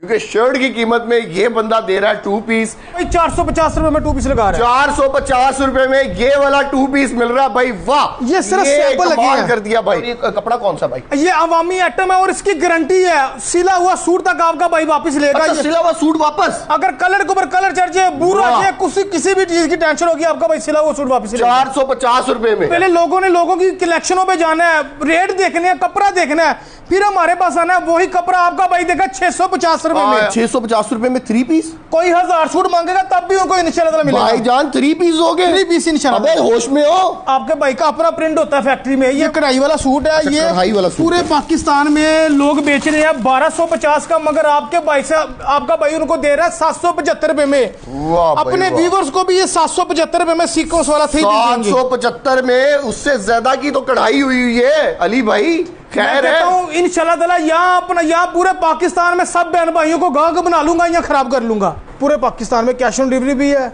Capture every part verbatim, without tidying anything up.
क्योंकि शर्ट की कीमत में ये बंदा दे रहा है टू पीस भाई चार सौ पचास रुपए में टू पीस लगा रहा है। चार सौ पचास रुपए में ये वाला टू पीस मिल रहा है भाई, वाह ये सिर्फ सैंपल लगी कर दिया भाई। ये कपड़ा कौन सा भाई? ये अवामी आइटम है और इसकी गारंटी है, सिला हुआ सूट तक आपका भाई वापस लेगा। अच्छा, सिला हुआ सूट वापस, अगर कलर के ऊपर कलर चढ़ जाए, बुरा किसी भी चीज की टेंशन होगी आपका भाई, सिला हुआ सूट वापस। चार सौ पचास रुपए में पहले लोगों ने लोगों की कलेक्शनों पे जाना है, रेट देखने है, कपड़ा देखना है, फिर हमारे पास आना है। वही कपड़ा आपका भाई देखा छह सौ पचास रुपए में, छह सौ पचास रुपए में थ्री पीस। कोई हजार सूट मांगेगा तब भी उनको इंशाल्लाह मिलेगा। भाई जान थ्री पीस हो गए, थ्री पीस इंशाल्लाह। अबे होश में हो, आपके भाई का अपना प्रिंट होता है फैक्ट्री में। ये कढ़ाई वाला सूट है, ये कढ़ाई वाला सूट पूरे पाकिस्तान में लोग बेच रहे हैं बारह सौ पचास का, मगर आपके भाई से आपका भाई उनको दे रहा है सात सौ पचहत्तर रुपए में। अपने व्यूवर्स को भी ये सात सौ पचहत्तर रुपए में सीक्वेंस वाला थ्री पीस, सात सौ पचहत्तर में उससे ज्यादा की तो कढ़ाई हुई हुई है अली भाई। खैर है इंशाल्लाह ताला, यहाँ अपना यहाँ पूरे पाकिस्तान में सब बहन भाइयों को गांव बना लूंगा, यहाँ खराब कर लूंगा। पूरे पाकिस्तान में कैश ऑन डिलीवरी भी है।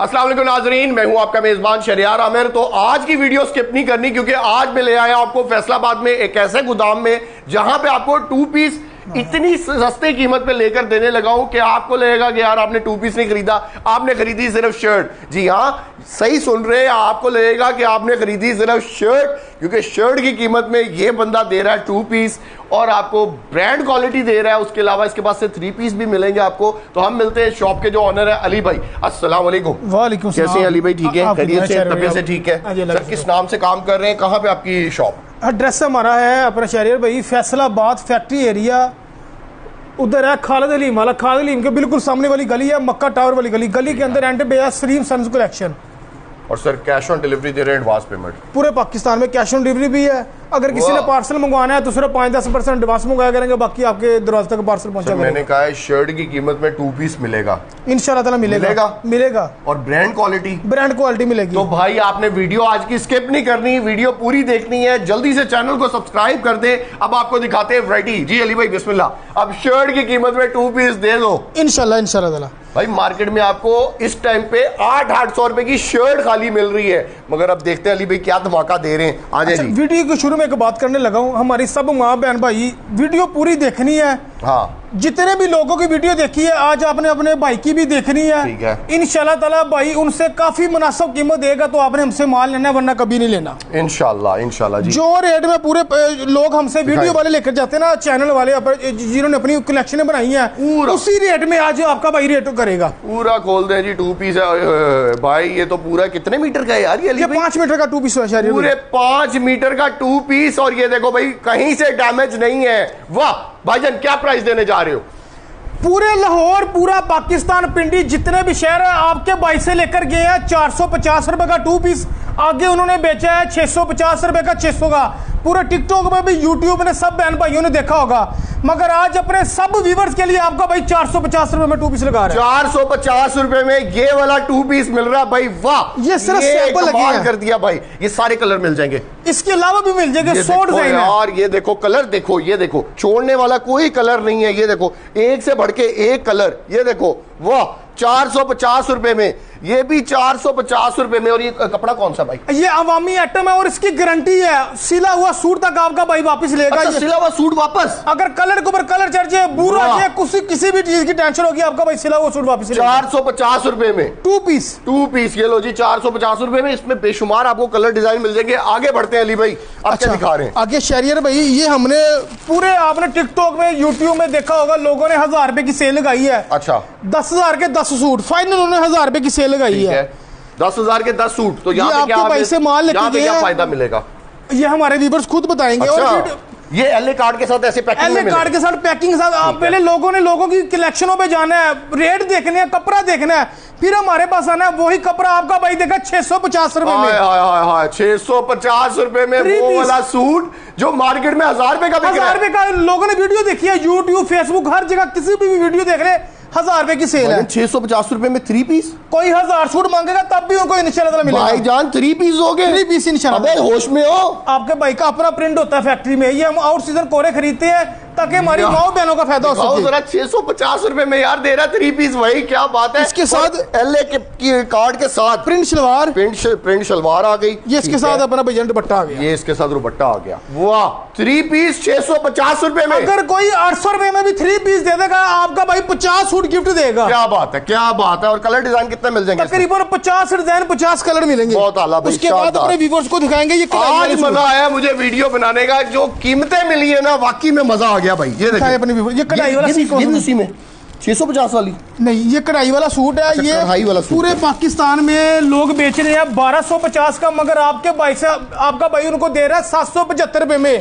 अस्सलाम वालेकुम नाजरीन, मैं हूं आपका मेज़बान शहरयार आमिर। तो आज की वीडियो स्किप नहीं करनी, क्योंकि आज मैं ले आया आपको फैसलाबाद में एक ऐसे गोदाम में जहां पे आपको टू पीस इतनी सस्ते कीमत पे लेकर देने लगा हूं कि आपको लगेगा कि यार आपने टू पीस नहीं खरीदा, आपने खरीदी सिर्फ शर्ट। जी हाँ, सही सुन रहे हैं, आपको लगेगा कि आपने खरीदी सिर्फ शर्ट, क्योंकि शर्ट की कीमत में ये बंदा दे रहा है टू पीस और आपको ब्रांड क्वालिटी दे रहा है। उसके अलावा इसके पास से थ्री पीस भी मिलेंगे आपको। तो हम मिलते हैं शॉप के जो ऑनर है अली भाई। अस्सलाम वालेकुम। वालेकुम सलाम। कैसे हैं अली भाई? ठीक है, खैरियत से, तबीयत से ठीक है सर? किस नाम से काम कर रहे हैं, कहाँ पे आपकी शॉप? एड्रेस हमारा है अपना शहरियार भाई, फैसलाबाद फैक्ट्री एरिया, उधर है खालिद हलीम वाला, खालिद हलीम के बिल्कुल सामने वाली गली है, मक्का टावर वाली गली, गली के अंदर एंड पे है सलीम सन्स कलेक्शन। और सर कैश ऑन डिलीवरी दे रहे हैं, एडवांस पेमेंट पूरे पाकिस्तान में कैश ऑन डिलीवरी भी है। अगर किसी ने पार्सल मंगवाना है तो सिर्फ पाँच दस परसेंट एडवांस मंगाया करेंगे, बाकी आपके दरवाजे तक पार्सल पहुंचा करेंगे। मैंने कहा है शर्ट की कीमत में टू पीस मिलेगा इंशाल्लाह ताला, मिलेगा मिलेगा और ब्रांड क्वालिटी ब्रांड क्वालिटी मिलेगी। तो भाई आपने वीडियो आज की स्किप नहीं करनी, वीडियो पूरी देखनी है, जल्दी से चैनल को सब्सक्राइब कर दे। अब आपको दिखाते हैं वैरायटी। जी अली भाई बिस्मिल्लाह, अब शर्ट की कीमत में टू पीस दे दो इंशाल्लाह। इंशाल्लाह ताला भाई मार्केट में आपको इस टाइम पे आठ आठ सौ रुपए की शर्ट खाली मिल रही है, मगर अब देखते हैं अली भाई क्या धमाका दे रहे हैं। आ जाइए। वीडियो की शुरू में एक बात करने लगा हूँ, हमारी सब माँ बहन भाई वीडियो पूरी देखनी है। हाँ, जितने भी लोगों की वीडियो देखी है आज आपने अपने भाई की भी देखनी है, है। इंशाल्लाह ताला भाई उनसे काफी मुनासिब कीमत देगा तो आपने हमसे माल लेना, वरना कभी नहीं लेना इंशाल्लाह। इंशाल्लाह जी, जो रेट में पूरे लोग हमसे वीडियो वाले लेकर जाते हैं ना, चैनल वाले जिन्होंने अपनी कलेक्शन बनाई है, उसी रेट में आज आपका भाई रेट करेगा। पूरा खोल दे जी, टू पीस है भाई। ये तो पूरा कितने मीटर का है यार? ये पांच मीटर का टू पीस है, पूरे पांच मीटर का टू पीस। और ये देखो भाई कहीं से डैमेज नहीं है। वाह भाईजान, क्या प्राइस देने जा रहे हो? पूरे लाहौर, पूरा पाकिस्तान, पिंडी, जितने भी शहर है आपके भाई से लेकर गए हैं चार सौ पचास रुपए का टू पीस। आगे उन्होंने बेचा है छह सौ पचास रुपए का, छह सौ का। पूरे टिकटॉक में भी, यूट्यूब ने सब बहन भाइयों ने देखा होगा, मगर आज अपने सब व्यूवर्स के लिए आपका भाई चार सौ पचास रुपए में टू पीस लगा रहा है। चार सौ पचास रुपए में ये वाला टू पीस मिल रहा है भाई, वाह ये सिर्फ सैंपल लगी कर दिया भाई। ये सारे कलर मिल जाएंगे, इसके अलावा भी मिल जाएंगे सौ डिजाइन और ये देखो कलर देखो, ये देखो छोड़ने वाला कोई कलर नहीं है। ये देखो एक से भड़के एक कलर, ये देखो वाह चार सौ पचास रुपए में, ये भी चार सौ पचास रुपए में। और ये कपड़ा कौन सा भाई? ये अवामी आइटम है और इसकी गारंटी है, सिला हुआ सूट तक आपका भाई वापस लेगा। अच्छा, सिला हुआ सूट वापस, अगर कलर के ऊपर कलर चढ़ जाए, बुरा जाए, किसी किसी भी चीज की टेंशन होगी आपका भाई, सिला हुआ सूट वापस। चार सौ पचास रुपए में टू पीस, टू पीस ये लो जी चार सौ पचास रुपए में। इसमें बेशुमार आपको कलर डिजाइन मिल जाएंगे। आगे बढ़ते हैं अली भाई, आप क्या दिखा रहे हैं आगे? शहरियार भाई ये हमने पूरे आपने टिकटॉक में, यूट्यूब में देखा होगा, लोगों ने हजार रुपए की सेल लगाई है। अच्छा, दस हजार के दस सूट, फाइनल उन्होंने हजार रुपए की सेल लगाई है, दस हजार के दस सूट। तो यहाँ आपके पैसे माल लेके गए, क्या फायदा मिलेगा ये हमारे व्यूअर्स खुद बताएंगे। अच्छा। और ये एलए कार्ड के साथ ऐसे पैकिंग में, एलए कार्ड के साथ पैकिंग के साथ आप पहले लोगों ने लोगों की कलेक्शनों पे जाना है, रेट देखने हैं, कपड़ा देखना है, फिर हमारे पास आना है। वही कपड़ा आपका भाई देखा छह सौ पचास रुपए में, छह सौ पचास रुपए में वो वाला सूट जो मार्केट में हजार रुपए का, हजार रुपए का। लोगों ने वीडियो देखी है, यूट्यूब, फेसबुक, हर जगह किसी भी वीडियो देख रहे हैं, हजार रुपए की सेल है। छह सौ पचास रुपए में थ्री पीस, कोई हजार सूट मांगेगा तब भी उनको इंशाल्लाह मिलेगा। भाई जान थ्री पीस हो गए, थ्री पीस इंशाल्लाह। अबे होश में हो, आपके भाई का अपना प्रिंट होता है फैक्ट्री में, ये हम आउट सीजन कोरे खरीदते हैं, ताकि हमारी नौ बहनों का फायदा हो सके। छह सौ पचास रुपए में यार दे रहा थ्री पीस, वही क्या बात है। इसके साथ एल ए के कार्ड के साथ प्रिंट शलवार, प्रिंट शलवार आ गई, ये इसके साथ अपना भैया दुपट्टा आ गया, ये इसके साथ दुपट्टा आ गया। वाह, थ्री पीस छह सौ पचास रुपए में। अगर कोई आठ सौ रुपए में भी थ्री पीस दे देगा आपका भाई पचास सूट गिफ्ट देगा। क्या बात है, क्या बात है। और कलर डिजाइन कितने मिल जाएंगे? तकरीबन पचास डिजाइन पचास कलर मिलेंगे। बहुत आला भाई, उसके बाद अपने व्यूअर्स को दिखाएंगे। ये आज मजा आया मुझे वीडियो बनाने का, जो कीमतें मिली है ना वाकई में मजा आ गया भाई। ये देखिए अपने व्यूअर्स, ये कढ़ाई वाला सीखो उसी में छह सौ पचास वाली नहीं, ये कढ़ाई वाला सूट है। ये कढ़ाई वाला सूट पूरे पाकिस्तान में लोग बेच रहे हैं बारह सौ पचास का, मगर आपके भाई से आपका भाई उनको दे रहा है सात सौ पचहत्तर रुपए में।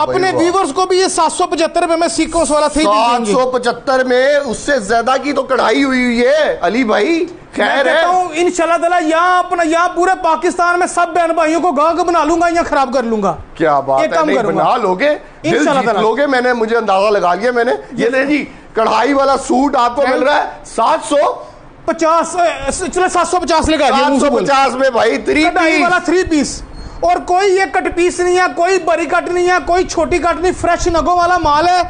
अपने व्यूअर्स को भी ये सात सौ पचहत्तर रुपए में सीक्वेंस वाला थ्री पीस सात सौ पचहत्तर में, उससे ज्यादा की तो कढ़ाई हुई हुई है अली भाई। खैर है इंशाल्लाह ताला, यहाँ अपना यहाँ पूरे पाकिस्तान में सब बहन भाइयों को गांव बना लूंगा या खराब कर लूंगा। क्या बात है, बना लोगे इंशाल्लाह लोगे। मैंने मुझे अंदाजा लगा लिया मैंने। ये जी कढ़ाई वाला सूट आपको मिल रहा है सात सौ पचास, चलो सात सौ पचास लगा सात सौ पचास में भाई थ्री कढ़ाई वाला थ्री पीस। और कोई ये कट पीस नहीं है, कोई बड़ी कट नहीं है, कोई छोटी कट नहीं, फ्रेश नगों वाला माल है।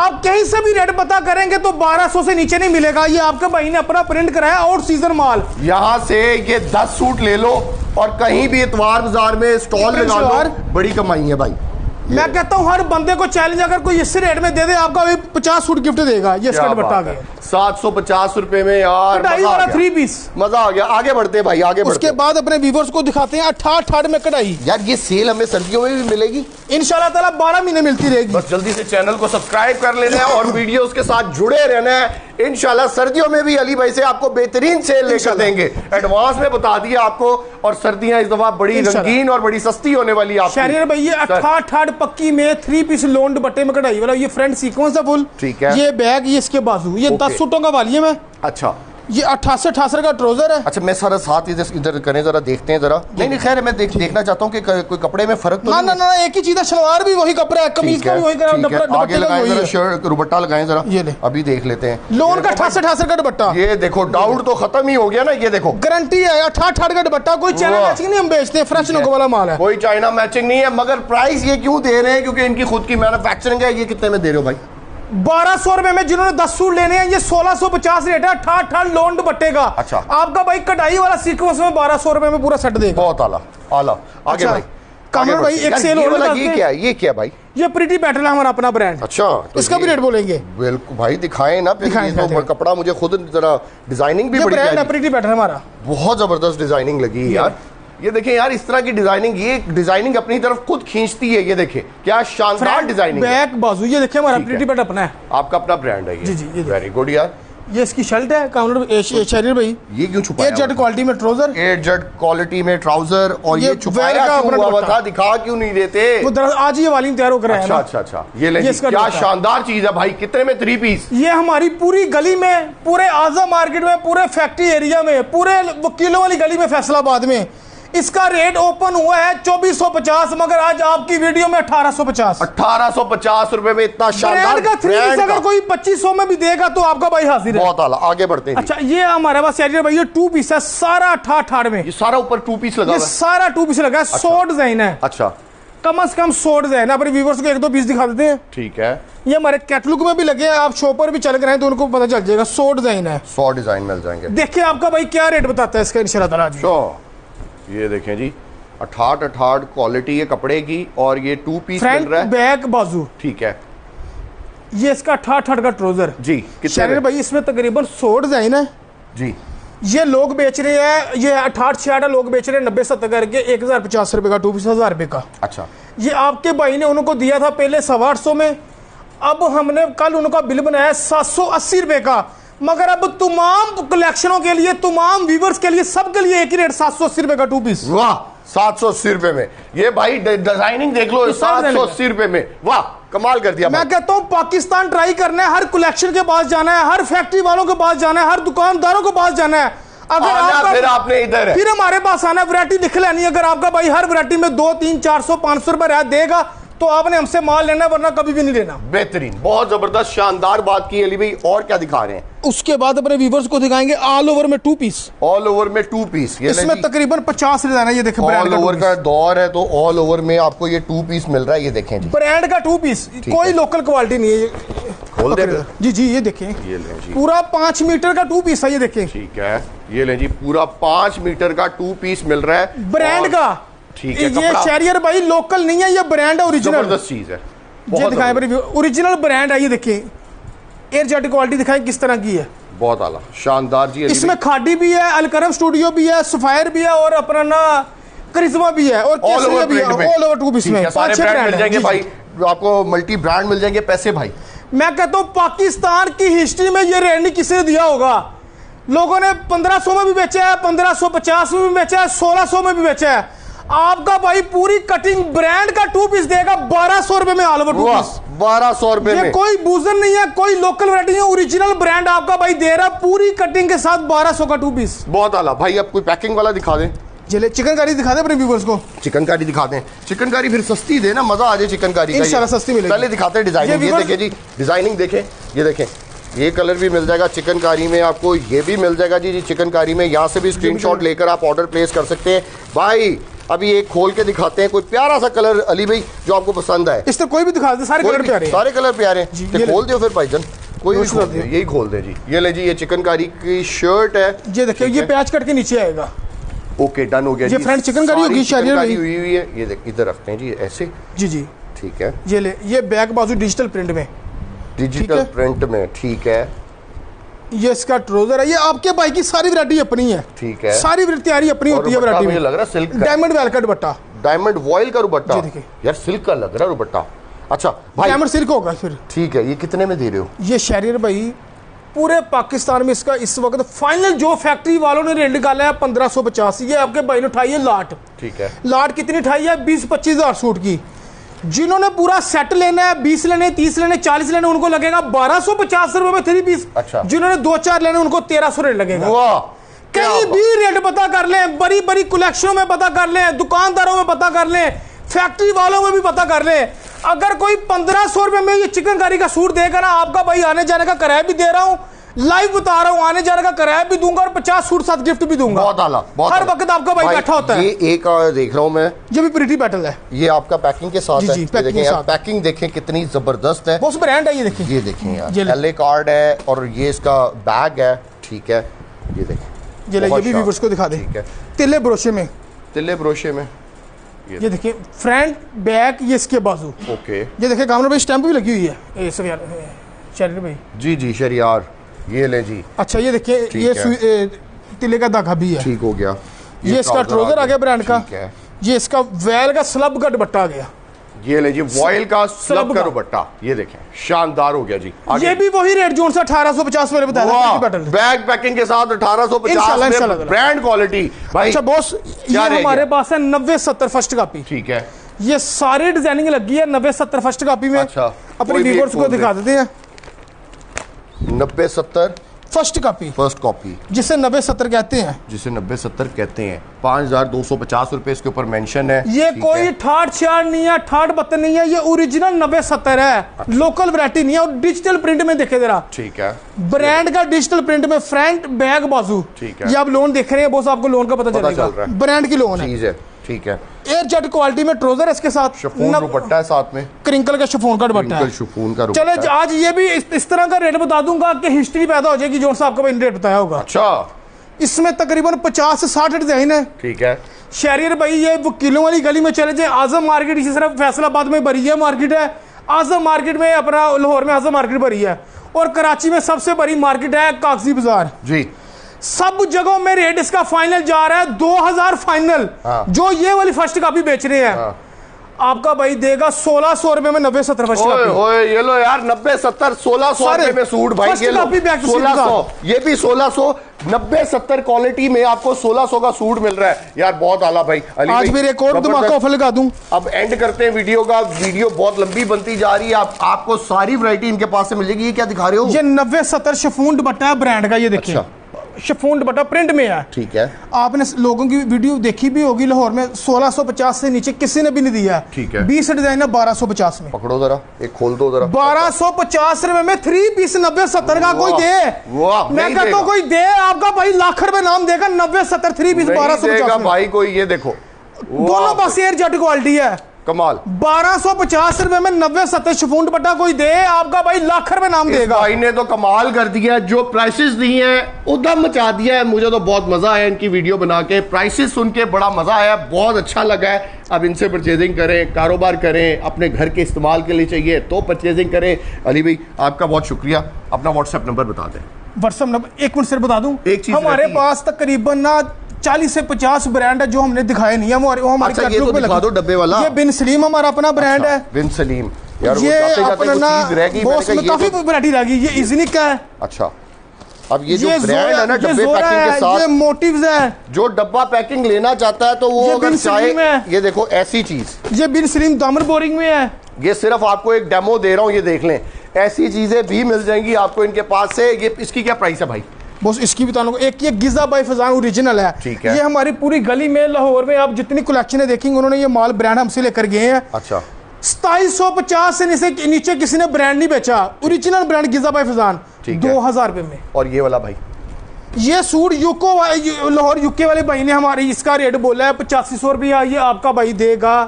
आप कहीं से भी रेट पता करेंगे तो बारह सौ से नीचे नहीं मिलेगा। ये आपके भाई ने अपना प्रिंट कराया और सीजन माल। यहाँ से ये दस सूट ले लो और कहीं भी इतवार बाजार में स्टॉल लगा लो, बड़ी कमाई है भाई। मैं कहता हूँ हर बंदे को चैलेंज, अगर कोई इससे रेट में दे दे आपका भी पचास सूट गिफ्ट देगा। ये सात सौ पचास रुपए में यार कढ़ाई वाला थ्री पीस, मजा आ गया। आगे बढ़ते भाई, आगे बढ़ते। उसके बाद अपने व्यूअर्स को दिखाते हैं अठाठ आठ में कढ़ाई। यार ये सेल हमें सर्दियों में भी मिलेगी इंशाल्लाह ताला, बारह महीने मिलती रहेगी। बस जल्दी से चैनल को सब्सक्राइब कर लेना है और वीडियो के साथ जुड़े रहना है। इंशाल्लाह सर्दियों में भी अली भाई से आपको बेहतरीन सेल लेकर देंगे। एडवांस में बता दिया आपको, और सर्दियां इस दफा बड़ी रंगीन और बड़ी सस्ती होने वाली है। शहरियार भाई ये अठाठ आठ पक्की में थ्री पीस लोन दुपट्टे में कढ़ाई वाला, ये फ्रंट सीक्वेंस है फुल, ठीक है। ये बैग, ये इसके बाजू, ये दस सूटों का वाली है। अच्छा, ये अठासी अठासी का ट्राउजर है। अच्छा मैं सारा साथ इधर करें जरा, देखते हैं जरा। नहीं नहीं खैर मैं देख, देखना चाहता हूँ कि कोई कपड़े में फर्क तो ना, ना, ना, ना, एक ही चीज है। सलवार भी वही कपड़ा है, कमीज का भी वही दुपट्टा लगाए जरा। ये अभी देख लेते हैं लोन का अठासी अठासी का दुपट्टा। ये देखो डाउट तो खत्म ही हो गया ना। ये देखो गारंटी है अठाठ आठ का दुपट्टा, कोई चाइना मैचिंग नहीं हम बेचते, फ्रेश नोक वाला माल है, कोई चाइना मैचिंग नहीं है। मगर प्राइस ये क्यों दे रहे हैं? क्योंकि इनकी खुद की मैनुफेक्चरिंग है। ये कितने में दे रहे हो भाई? बारह सौ रुपए में जिन्होंने दस सूट लेने हैं, ये सोलह सौ पचास रेट है। अठाठ आठ लोन दुपट्टे का। अच्छा आपका भाई कटाई वाला सीक्वेंस में बारह सौ रुपए में पूरा सेट देगा। बहुत आला आला। आगे भाई कामरान भाई एक सेल होने वाला। ये क्या है? ये क्या भाई? ये प्रिटी पैटर्न है हमारा अपना ब्रांड। अच्छा तो इसका भी रेट बोलेंगे? बिल्कुल भाई दिखाएं ना, दिखाएं तो कपड़ा मुझे खुद जरा। डिजाइनिंग भी ब्रांड है प्रिटी पैटर्न हमारा, बहुत जबरदस्त डिजाइनिंग लगी यार। ये देखें यार इस तरह की डिजाइनिंग, ये डिजाइनिंग अपनी तरफ खुद खींचती है। ये देखें क्या शानदार डिजाइनिंग, बैक बाजू। ये देखें हमारा प्रिटी पैटर्न अपना है, आपका अपना ब्रांड है ये। जी जी वेरी गुड यार। ये इसकी शर्ट है शहरियार भाई। ये क्यों छुपाया? एट जेड क्वालिटी में ट्राउजर, एट जेड क्वालिटी में ट्राउजर। और ये, ये छुपाया हुआ था, दिखा क्यों नहीं देते? वो आज ये वाली तैयार होकर आया। अच्छा अच्छा अच्छा, ये ले, क्या शानदार चीज है भाई। कितने में थ्री पीस? ये हमारी पूरी गली में, पूरे आजम मार्केट में, पूरे फैक्ट्री एरिया में, पूरे वकीलों वाली गली में फैसलाबाद में इसका रेट ओपन हुआ है चौबीस सौ पचास, मगर आज आपकी वीडियो में अठारह सौ पचास। अठारह सौ पचास रुपए में इतना शानदार का थ्री पीस अगर कोई पच्चीस सौ में भी देगा तो आपका भाई हाजिर है। बहुत आला। आगे बढ़ते हैं। अच्छा ये हमारे पास शहरियार भाई ये टू पीस है, सारा अठाठ आठ में। ये सारा ऊपर टू पीस लगा, ये सारा टू पीस लगा है। अच्छा। सौ डिजाइन है। अच्छा कम से कम सौ डिजाइन है। अपने व्यूवर्स को एक दो पीस दिखा देते हैं, ठीक है। ये हमारे कैटलॉग में भी लगे हैं, आप शॉप पर भी चल रहे हैं तो उनको पता चल जाएगा। सौ डिजाइन है, सौ डिजाइन मिल जाएंगे। देखिए आपका भाई क्या रेट बताता है इसका इंशाल्लाह। ये देखें जी अठाठ अठाठ क्वालिटी है कपड़े की, और ये टू पीस मिल रहा है बैक बाजू, ठीक है। ये इसका अठाठ अठाठ का ट्राउजर जी। शहरियार भाई इसमें तकरीबन सौ डिजाइन है जी। ये लोग बेच रहे हैं, ये अठाठ छियाठ लोग बेच रहे हैं नब्बे सत्तर करके, एक हजार पचास रुपए का टू पीस, हजार रुपए का। अच्छा ये आपके भाई ने उनको दिया था पहले सवा आठ सौ में, अब हमने कल उनका बिल बनाया सात सौ अस्सी रुपए का, मगर अब तमाम कलेक्शनों के लिए, तमाम व्यूवर्स के लिए, सबके लिए एक ही रेट सात सौ अस्सी रुपए का टू पीस। वाह सात सौ अस्सी रुपए में ये भाई डिजाइनिंग देख लो, सात सौ अस्सी रुपए में। वाह कमाल कर दिया। मैं कहता हूँ पाकिस्तान ट्राई करना है, हर कलेक्शन के पास जाना है, हर फैक्ट्री वालों के पास जाना है, हर दुकानदारों के पास जाना है। अगर आप फिर आपने इधर फिर हमारे पास आना है, वैरायटी दिख लेनी। अगर आपका भाई हर वैरायटी में दो तीन चार सौ पांच सौ रुपए रेट देगा तो आपने हमसे माल लेना वरना कभी भी नहीं लेना। बेहतरीन, बहुत जबरदस्त शानदार बात की अली भाई। और क्या दिखा रहे हैं? उसके बाद अपने व्यूवर्स को दिखाएंगे ऑल ओवर में टू पीस, ऑल ओवर में टू पीस। इसमें तकरीबन पचास डिजाइन है, ये देखें ऑल ओवर का दौर है तो ऑल ओवर में आपको ये टू पीस मिल रहा है। ये देखें ब्रांड का टू पीस, कोई लोकल क्वालिटी नहीं है। खोल दे जी जी, ये देखें ये जी। पूरा पाँच मीटर का टू पीस है, ये देखें। ठीक है, ये ले जी पूरा पाँच मीटर का टू पीस मिल रहा है ब्रांड का। ठीक है, ये शहरियर भाई लोकल नहीं है, ये ब्रांड है ओरिजिनल। जबरदस्त चीज है, ये दिखाएं मेरे व्यू, ओरिजिनल ब्रांड है। ये देखें एयरजेट क्वालिटी दिखाएं किस तरह की है, बहुत आला शानदार जी। इसमें खादी भी है, अलकरम स्टूडियो भी है, सफायर भी है और अपना ना करिश्मा भी है और ऑल ओवर टू पीस में पाँच छह ब्रांड मिल जाएंगे भाई आपको, मल्टी ब्रांड मिल जाएंगे। पैसे भाई मैं कहता हूँ पाकिस्तान की हिस्ट्री में ये रेडी किसने दिया होगा। लोगों ने पंद्रह सौ में भी बेचा है, पंद्रह सौ पचास में भी बेचा है, सोलह सौ में भी बेचा है। आपका भाई पूरी कटिंग ब्रांड का टू पीस देगा बारह सौ रुपए में, ऑल ओवर टू पीस बारह सौ रुपए में। कोई बूजन नहीं है, कोई लोकल वैरायटी नहीं है, ओरिजिनल ब्रांड आपका भाई दे रहा पूरी कटिंग के साथ बारह सौ का टू पीस। बहुत आला भाई, आप कोई पैकिंग वाला दिखा दें, चिकनकारी दिखा दें अपने व्यूवर्स को। चिकनकारी दिखा दें, चिकनकारी फिर सस्ती दे ना, मजा आ जाए चिकनकारी इंशाल्लाह सस्ती मिलेगी। पहले दिखाते हैं डिजाइनिंग, ये देखें जी डिजाइनिंग देखें, ये देखें ये कलर भी मिल जाएगा चिकनकारी में आपको, ये भी मिल जाएगा जी जी चिकनकारी में। यहाँ से भी स्क्रीनशॉट लेकर आप ऑर्डर प्लेस कर सकते हैं भाई। अभी एक खोल के दिखाते हैं कोई प्यारा सा कलर अली भाई जो आपको पसंद आए। इस तरह कोई भी दिखा दे, सारे कलर प्यारे, सारे कलर प्यारे। खोल दो फिर भाईजान, कोई यही खोल दे जी। ये ले जी ये चिकनकारी की शर्ट है, ये देखिए ये प्याज कट के नीचे आएगा। ओके okay, डन हो गया जी। फ्रेंड चिकन करी होगी शहरियर भाई हुई हुई है, ये देख इधर रखते हैं जी ऐसे जी जी। ठीक है, ये ले ये बैक बाजू डिजिटल प्रिंट में, डिजिटल प्रिंट में। ठीक है, ये इसका ट्राउजर है। ये आपके भाई की सारी वैरायटी अपनी है। ठीक है, सारी तैयारी अपनी होती है वैरायटी में। लग रहा है सिल्क डायमंड वॉयल का दुपट्टा, डायमंड वॉयल का दुपट्टा यार, सिल्क का लग रहा है दुपट्टा। अच्छा भाई डायमंड सिल्क होगा फिर। ठीक है, ये कितने में दे रहे हो? ये शहरियर भाई पूरे पाकिस्तान में इसका इस वक्त फाइनल जो फैक्ट्री वालों ने रेट निकाला है पंद्रह सौ पचास। ये आपके भाई ने उठाई है लाट। ठीक है, लाट कितनी उठाई है? बीस पच्चीस हजार सूट की। जिन्होंने पूरा सेट लेना है, बीस लेने, तीस लेने, चालीस लेने, उनको लगेगा बारह सौ पचास रुपए में थ्री पीस। अच्छा, जिन्होंने दो चार लेने उनको तेरह सौ रेट लगेगा। वाह, कहीं भी रेट पता कर लें, बड़ी बड़ी कलेक्शनों में पता कर लें, दुकानदारों में पता कर लें, फैक्ट्री वालों में भी पता कर ले। अगर कोई पंद्रह सौ रुपए में ये चिकनकारी का सूट देगा ना, आपका भाई आने जाने का किराया भी दे रहा हूँ, लाइव बता रहा हूँ, आने जाने का किराया भी दूंगा और पचास सूट साथ गिफ्ट भी दूंगा। बहुत आला, बहुत हर वक्त आपका भाई, भाई बैठा होता है। ये एक देख रहा हूँ मैं, ये भी प्रिटी पैटर्न है, ये आपका पैकिंग के साथ है। पैकिंग देखें कितनी जबरदस्त है, बहुत ब्रांड है। ये देखें ये देखें एलए कार्ड है और ये इसका बैग है। ठीक है, ये देखें ये भी व्यूअर्स को दिखा दें। ठीक है, तिल्ले ब्रोशे में, तिल्ले ब्रोशे में ये देखिए फ्रंट बैक, ये इसके बाजू। ओके, ये देखिए कामरा भाई स्टैंप भी लगी हुई है। ए शहरियार शहरियार भाई जी जी शहरियार, ये ले जी। अच्छा, ये देखिए ये तिले का धागा भी है। ठीक हो गया, ये, ये इसका ट्राउजर आ गया ब्रांड का। ये इसका वॉयल का स्लब का दुपट्टा आ गया। ये ले जी वॉयल का स्लब का दुपट्टा, ये देखें शानदार हो गया जी। ये भी वही रेट जो अठारह सौ पचास मैंने बताया, बैग पैकिंग के साथ अठारह सौ पचास, ब्रांड क्वालिटी भाई। अच्छा बॉस, ये हमारे पास है नब्बे सत्तर फर्स्ट कापी। ठीक है, ये सारी डिजाइनिंग लगी है नब्बे सत्तर फर्स्ट कापी में। अच्छा, अपने व्यूअर्स को दिखा देते हैं नब्बे सत्तर फर्स्ट कॉपी, फर्स्ट कॉपी जिसे नब्बे सत्तर कहते हैं, जिसे नब्बे सत्तर कहते हैं। पाँच हजार दो सौ पचास रुपए इसके ऊपर मेंशन है। ये कोई ठाठ छियाठ नहीं है, ठाठ बत्तर नहीं है, ये ओरिजिनल नब्बे सत्तर है। अच्छा, लोकल वैरायटी नहीं है और डिजिटल प्रिंट में देखे जरा। ठीक है, ब्रांड का डिजिटल प्रिंट में फ्रंट बैग बाजू। ठीक है, ये आप लोन देख रहे हैं बॉस, आपको लोन का पता चलेगा, ब्रांड की लोन है। ठीक है, एयरजेट क्वालिटी में ट्राउजर इसके साथ, शिफॉन दुपट्टा है साथ में, क्रिंकल का शिफॉन का दुपट्टा है, शिफॉन का। चलो आज ये भी इस, इस तरह का रेट बता दूंगा कि हिस्ट्री पैदा हो जाएगी जो आपको रेट बताया होगा। अच्छा, इसमें तकरीबन पचास से साठ डिजाइन है। ठीक है शहरियर भाई, ये वकीलों वाली गली में चले जाए, आजम मार्केट, इसी तरह फैसलाबाद में भरी है मार्केट है, आजम मार्केट में अपना लाहौर में आजम मार्केट भरी है और कराची में सबसे बड़ी मार्केट है कागजी बाजार जी। सब जगहों में रेट इसका फाइनल जा रहा है दो हजार फाइनल। हाँ, जो ये वाली फर्स्ट कापी बेच रहे हैं। हाँ, आपका भाई देगा सोलह सौ रुपए में नब्बे सत्तर फर्स्ट कापी। ये लो यार नब्बे सत्तर सोलह सौ रुपए में सूट भाई, ये लो सोलह सौ, ये भी सोलह सौ नब्बे सत्तर क्वालिटी में आपको सोलह सौ का सूट मिल रहा है यार। बहुत आला भाई, अली आज भी एक और धमाका ऑफर लगा दूं। अब एंड करते हैं वीडियो का, वीडियो बहुत लंबी बनती जा रही है। आप, आपको सारी वैरायटी इनके पास से मिल जाएगी। ये क्या दिखा रहे हो? ये नब्बे सत्तर शिफॉन दुपट्टा है ब्रांड का, ये देखिए शिफॉन दुपट्टा प्रिंट में है, ठीक है। आपने लोगों की वीडियो देखी भी होगी, लाहौर में सोलह सौ पचास से नीचे किसी ने भी नहीं दिया है, ठीक है। बीस डिजाइन है बारह सौ पचास में, पकड़ो जरा, एक खोल दो जरा। बारह सौ पचास रुपए में थ्री पीस नब्बे सत्तर का कोई दे, मैं कहता हूँ कोई दे, आपका भाई लाख रुपए नाम देगा। नब्बे सत्तर थ्री पीस बारह सौ पचास भाई कोई, ये देखो दोनों पास एयरजेट क्वालिटी है, कमाल। बारह सौ पचास रुपए में नब्बे सत्तर शिफॉन दुपट्टा कोई दे, आपका भाई लाख रुपए नाम देगा। भाई ने तो कमाल कर दिया, जो प्राइसेस दिए हैं उधम मचा दिया है। मुझे तो बहुत मजा आया इनकी वीडियो बना के, प्राइसेस सुन के बड़ा मजा आया, बहुत अच्छा लगा है। अब इनसे परचेजिंग करें, कारोबार करें, अपने घर के इस्तेमाल के लिए चाहिए तो परचेजिंग करें। अली भाई आपका बहुत शुक्रिया, अपना व्हाट्सएप नंबर बता दें। व्हाट्सएप नंबर एक मिनट से बता दूँ, एक चीज हमारे पास तकरीबन ना चालीस से पचास ब्रांड है जो हमने दिखाए नहीं है। हमारे अच्छा, ये तो दिखा दो डब्बे वाला, ये बिन सलीम हमारा अपना ब्रांड अच्छा, है बिन सलीम यार, ये अपना काफी वैरायटी रहेगी। ये इजनी का है अच्छा। अब ये जो ब्रांड है ना डब्बे पैकिंग के साथ, ये मोटिव्स है, जो डब्बा पैकिंग लेना चाहता है तो वो अगर चाहे, ये देखो ऐसी चीज। ये बिन सलीम दामन बोरिंग में है, ये सिर्फ आपको एक डेमो दे रहा हूँ, ये देख लें ऐसी चीजें भी मिल जाएंगी आपको इनके पास से। ये इसकी क्या प्राइस है भाई? बस इसकी भी बताने को, एक ये गिजा बाय फजान ओरिजिनल है, ठीक है। ये हमारी पूरी गली में लाहौर में आप जितनी कलेक्शन देखेंगे, उन्होंने ये माल ब्रांड हमसे लेकर गए हैं। अच्छा, सताईस सौ पचास से नीचे किसी ने ब्रांड नहीं बेचा, ओरिजिनल ब्रांड गिजा बाय फजान दो हजार रुपए में। और ये वाला भाई, ये सूट यूको लाहौर यूके वाले भाई ने हमारे इसका रेट बोला है पचासी सौ रुपया, ये आपका भाई देगा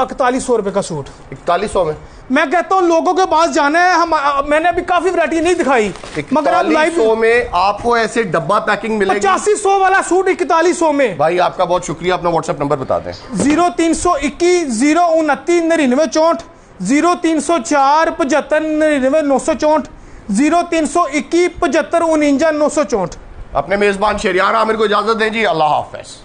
इकतालीस सौ रुपये का सूट, इकतालीस सौ में। मैं कहता हूँ लोगों के पास जाना है, हम मैंने अभी काफी वैरायटी नहीं दिखाई, मगर आप लाइव सौ में आपको ऐसे डब्बा पैकिंग मिलेगी। पचासी सौ वाला सूट इकतालीस सौ में। भाई आपका बहुत शुक्रिया, अपना व्हाट्सएप नंबर बता दें। जीरो तीन सौ इक्कीस जीरो उनतीस निन्यानवे चौंठ, जीरो तीन सौ चार पचहत्तर निन्यानवे नौ सौ चौंठ, जीरो तीन सौ इक्कीस पचहत्तर उनंजा नौ सौ चौंठ। अपने मेजबान शेहरयार आमिर को इजाजत दें जी, अल्लाह हाफिज।